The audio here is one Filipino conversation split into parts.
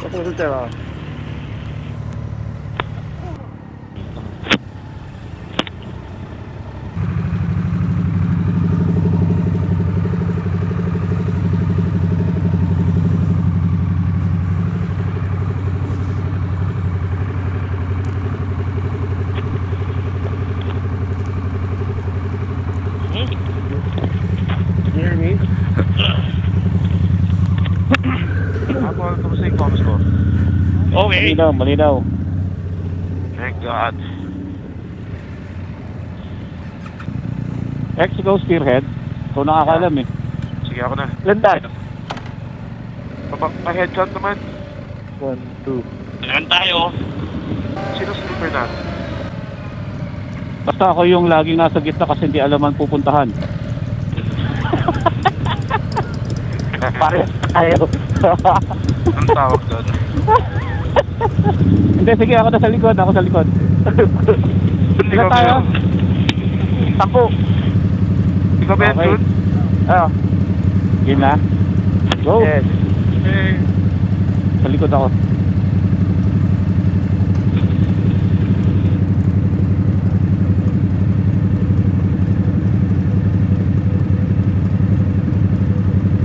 Kapusod tayo ba? Okay. Malinaw. Thank God. X to go spearhead. Ikaw nakakaalam eh. Sige, ako na. Landas. Pa-headshot naman. 1, 2. Ayan tayo. Sino sleeper na? Basta ako yung laging nasa gitna kasi hindi alaman pupuntahan. Pare tayo. Ang tawag doon. Hindi, sige, ako na sa likod, Ikaw tayo? Tapo. Ikaw ba yan, dude? Oo. Game na? Go! Yes. Okay. Sa likod ako.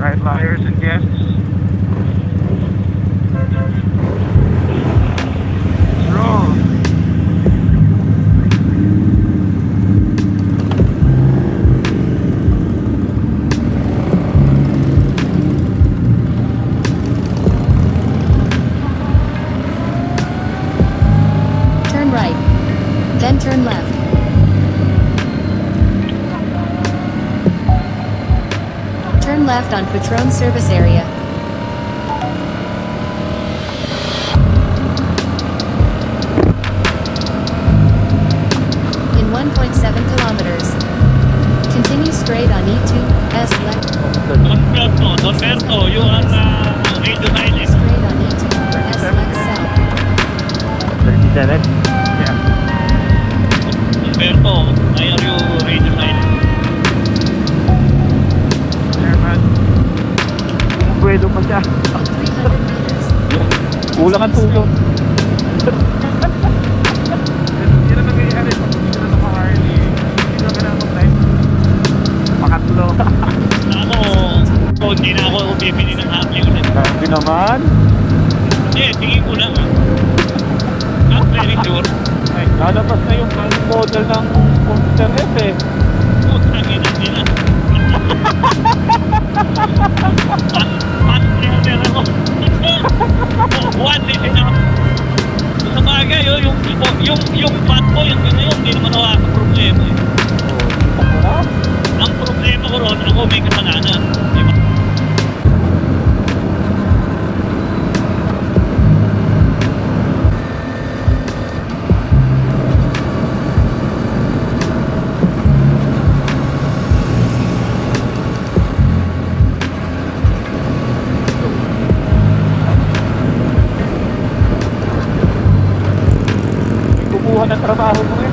Right, liars and guests. Turn left. Turn left on Patron service area. In 1.7 kilometers. Continue straight on E2, S left. Don Berto, you are straight on E2, S left south. 37? Yeah. Kulang ang tuto. Yan ang nangyayari. Hindi ka na naka-Harley. Hindi ka na mag-time. Pakatlo. Ako, hindi na ako bibili ng Harley ulit. Hindi naman? Hindi, tingin ko lang. Not very sure. Lalabas na yung model ng Monster F eh. Putangin na nila. Pan-filter ako. One is enough. Sa bagay, yung pan ko, yung gano'n, hindi naman ako ang problema eh. Ang problema ko ron, ako may kapalanan. Trabaho mo eh.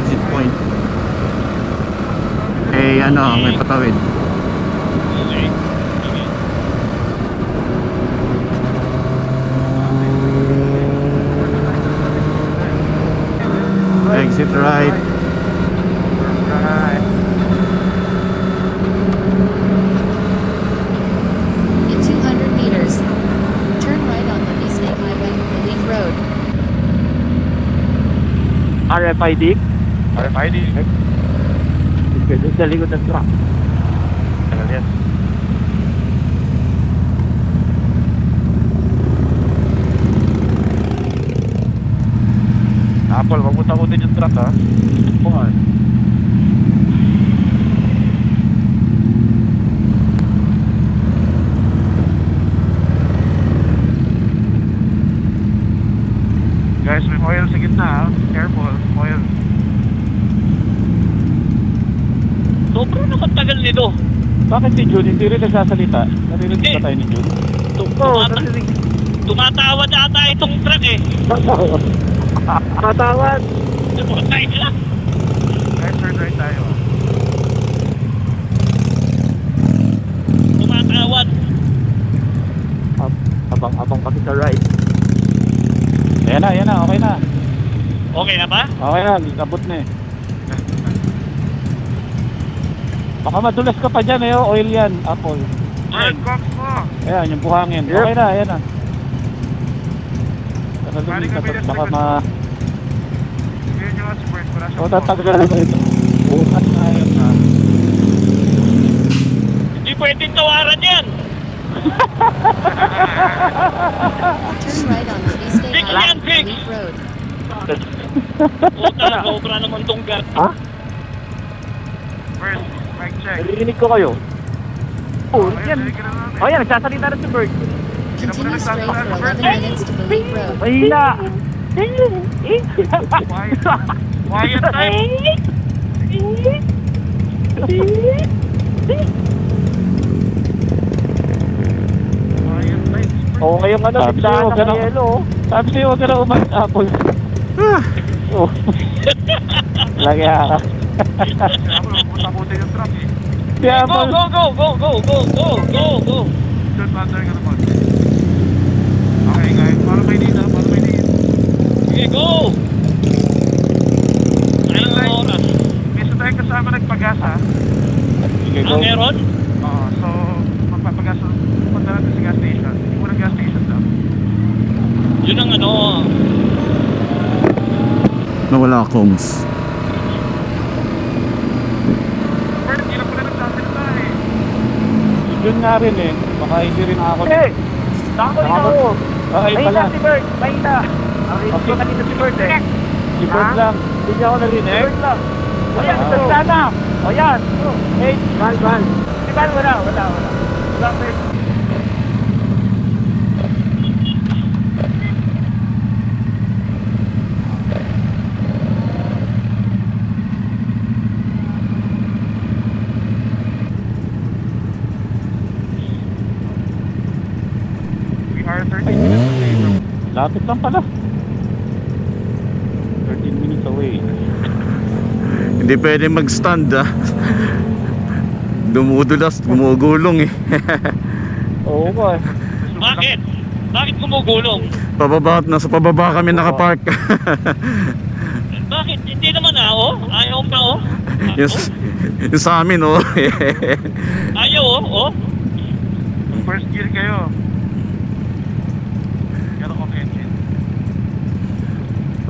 Exit point. Eh ano, may patawid. Exit right. In 200 meters, turn right on the East Lake Highway, the Leaf Road. RFID? RFID. Okay, doon sa likod ng truck. Ano yan? Apple, wag mo takutin yung truck ha. Bukan. Oil sa gitna, careful, oil. Sobrang nakatagal nito. Bakit si Jude hindi rin nagsasalita? Narinig ba tayo ni Jude? Tumatawad ata itong truck eh. Tumatawad. Tumatay na. Right turn right tayo. Tumatawad. Abang kasi sa right. Ayan na, okay na. Okay na ba? Okay na, labot na eh. Baka madulas ka pa dyan eh, oil yan, apple. Ay, cox mo! Ayan, yung buhangin. Yep. Okay na, ayan na. Tanalungin ka to, baka ma... O, tatagalan na ito. Bukas na, ayan na. Hindi pwedeng tawaran yan! Turn right on the Big Land Big Road. Puta, sobra naman tong gat. Ha? First, mic check. Narinig ko kayo. Oh, yan. Oh, yan. Nagsasalita na si Bert. Continue straight for 11 minutes to Believe Road. Mahila. Quiet time. Oo, ngayong ano, biglaan na kay Yelo. Sabi sa'yo, huwag ka na umatapol. Lagi haka. Punta-punta yung truck eh. Go! Don't matter ka naman. Okay guys, para may dito. Okay, go! Ayun lang oras. Misa tayo kasama nagpagasa. Ang meron? Oo, so magpapagasa. Punta natin sa gas station. Gas station daw. Yun ang ano. Nawala akong. Pero hindi na pala nagsasalita eh. Yun nga rin eh. Baka hindi rin ako. Eh! Tako rin ako. Ay pala. Mahita si Bert. Mahita. Okay. Mahita si Bert eh. Si Bert lang. Hindi niya ako narinig. Si Bert lang. O yan. Sana. O yan. Hey. Van. Si Van wala. Wala Bert. Lapit lang pala. 13 minutes away. Hindi pwede mag-stand ah. Dumudulas, gumugulong eh. Oo ba eh. Bakit? Bakit gumugulong? Pababa, nasa pababa kami nakapark. Bakit? Hindi naman ako. Ayaw pa oh. Yung sa amin oh. Ayaw oh. First gear kayo.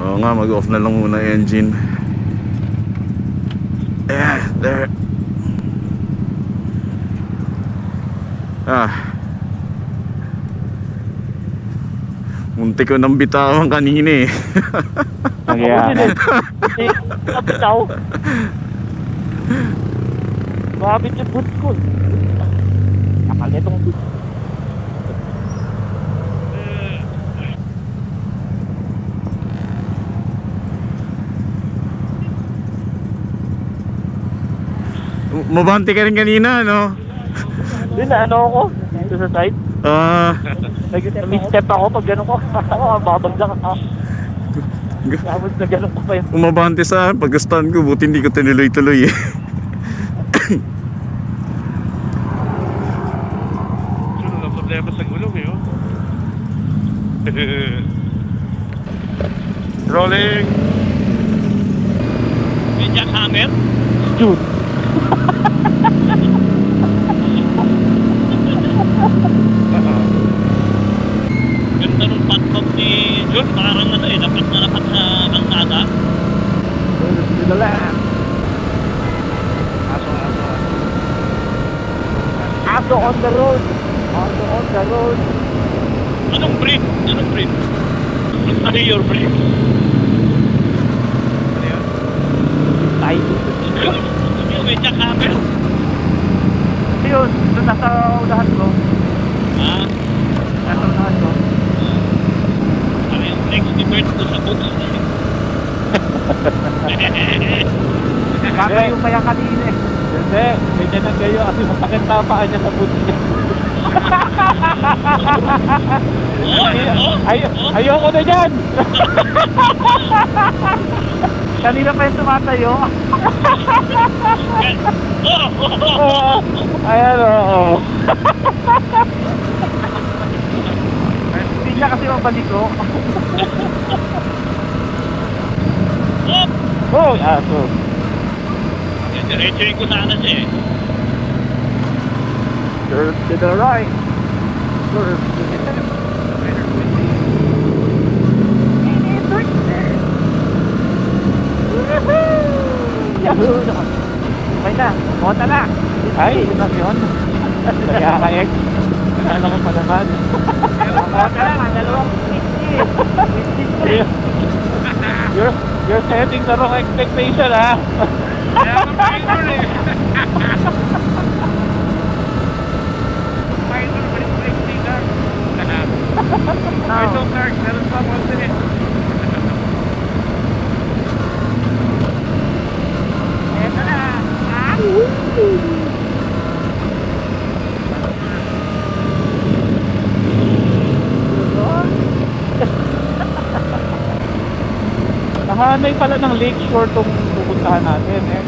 Oo nga, mag-off na lang muna yung engine. Ayan, there. Munti ko nang bitawan kanina eh. Nabitaw. Babit yung boot ko. Akala itong boot. Mabante ka rin kanina, ano? Doon na, ano ako? Doon sa side? Nag-step ako pag gano'n ko. Babagsak ako. Tapos na gano'n ko pa yun. Umabante sa pag-stand ko, buti hindi ko tinuloy-tuloy eh. Sino na problema sa gulong eh, oh. Rolling! May jackhammer? Dude! Ganda nung patkop ni John. Parang ano eh, dapat na dapat sa kalsada. Aso on the road. Anong brief? Ano your brief? Ano yun? Ay, may jackhammer. Ayun, doon nasa unahan ko. Nasa unahan ko. Next Nerd ko sa books. Kakayo kaya kanina eh. Hindi, medya na kayo kasi magpakintapaan niya sa books niya. Ayoko na dyan! Kanina pa yung tumatayo. Ayan oo. Hindi niya kasi mabalik ko. Oh, aso. Diretsuin ko sana siya eh. Curve to the right. Curve to the left. Yahoo! Okay na, kota na! Ay! Ito na yun! Kaya ka-ex! Kailan akong palaman! Kota na! Dalawang pinsin! You're setting the wrong expectation ha! Kaya akong painter eh! Painter pa rin break-taker! Painter Clark! Meron pa po sila eh! Nahanay pala ng lakeshore itong pupuntahan natin eh.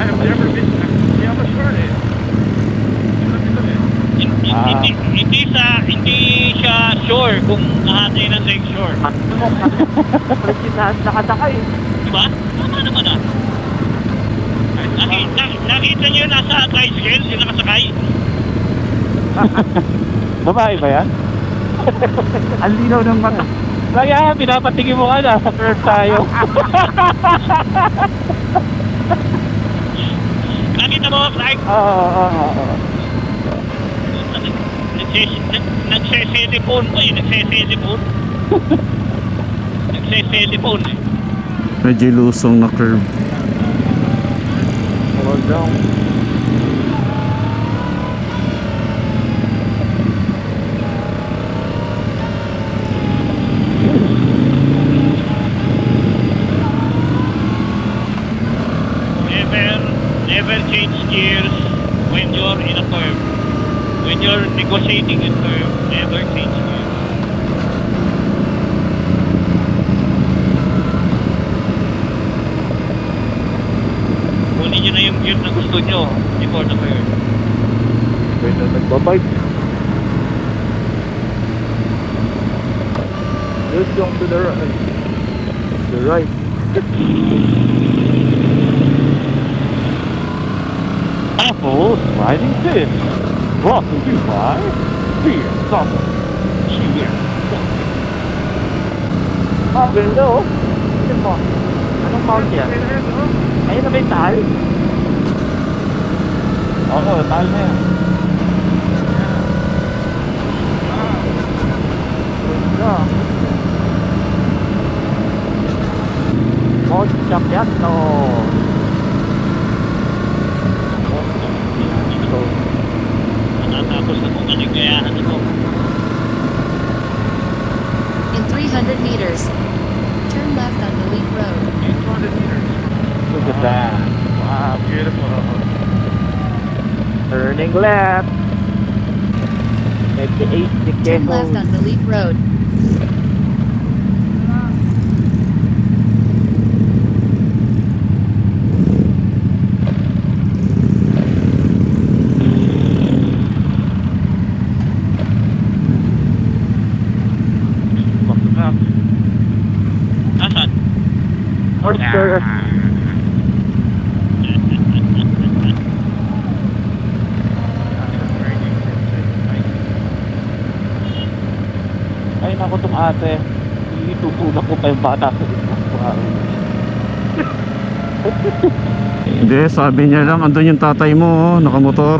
I have never been on the shore eh. Hindi siya shore kung nahanay ng lakeshore. Pagkitahan nakatakay. Diba? Tama naman ah. Nakita nyo nasa tricycle yung nakasakay? Babae ba yan? Ang linaw ng mga Laya, pinapatingin mo ka na sa curve tayo. Nakita mo ka, Frank? Oo. Nagse-cellphone ko eh, nagse-cellphone eh. Medyo lusong na curve. Down. Never change gears when you're in a curve. When you're negotiating a curve, never change gears. Yun na yung gear na gusto nyo before the fire. Kaya na nagbabike. Just going to the right. The right. Apples riding fish. Brought to you by Beer Summer. She wears something. Ang ganda oh. Anong park? Anong park yan? Ayun na may Taal. Oo, Taal na yan. Coach Campiato. Matatapos na kung kanigayahan ako. In 300 meters, turn left on the L.I.A.R. road. In 200 meters. Look at that. Wow, beautiful. Turning left. 58 Turn left on the L.I.A.R. road. Nasaan? North Shore. Ako itong ate, itutulak ko pa yung bata sa Hindi, sabi niya lang, andun yung tatay mo, nakamotor.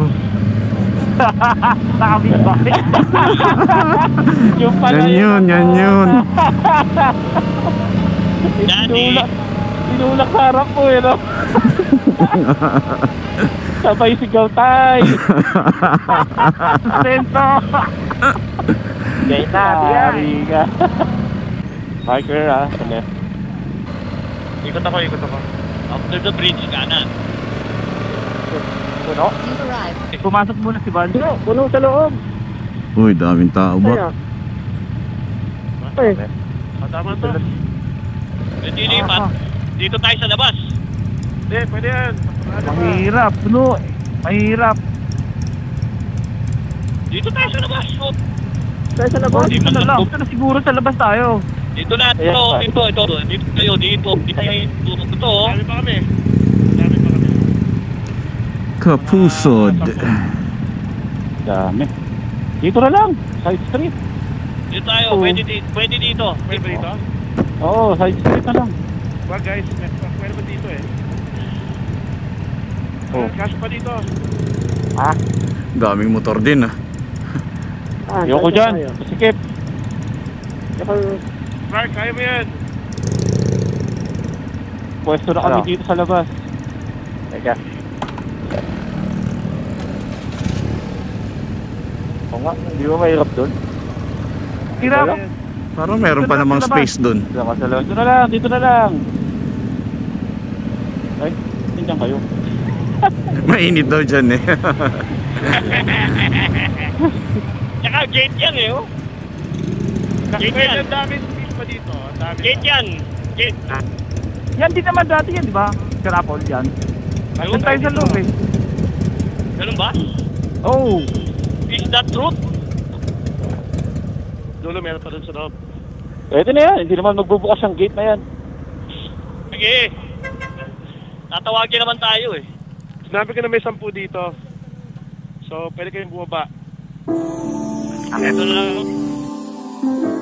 Nakabibay. Yan yun. Itulak sa harap ko eh, no? Sabay sigaw tayo. Sento. Gay na, diyan. Marker ah, sana. Ikot ako. After the bridge, kanan. Puno? Pumasok muna si Bandro. Puno sa loob. Uy, daming tao ba? Ay, matama to. Dilipat. Dito tayo sa labas. Hindi, pwede yan. Mahirap, puno. Mahirap. Dito tayo sa labas. Tayo sa labas? Dito na lang. Dito na siguro sa labas tayo. Dito na. Dito. Dito tayo. Dito. Ito. Dami pa kami. Kapusod. Dami. Dito na lang. Side street. Dito tayo. Pwede dito. Pwede dito? Oo. Side street na lang. Well guys, pwede ba dito eh? Kaso pa dito. Ha? Daming motor din ah. Ayoko dyan, sikip. Mark, kaya mo yan. Pwesto na kami dito sa labas. Teka. O nga, hindi ba mahirap doon? Hirap. Parang meron pa namang space doon. Dito na lang. Ay, hindi kayo. Mainit daw dyan eh. Tsaka gate yan eh oh. Gate yan. Daming space pa dito. Gate yan. Yan din naman dati yan, di ba? Karapol yan. Ayun tayo sa loob eh. Ganun ba? Oh. Is that truth? Lolo, meron pa rin sa loob. Pwede na yan. Hindi naman magbubukas ang gate na yan. Sige. Tatawagin naman tayo eh. Sinabi ko na may 10 dito. So, pwede kayong bumaba. Ito na lang.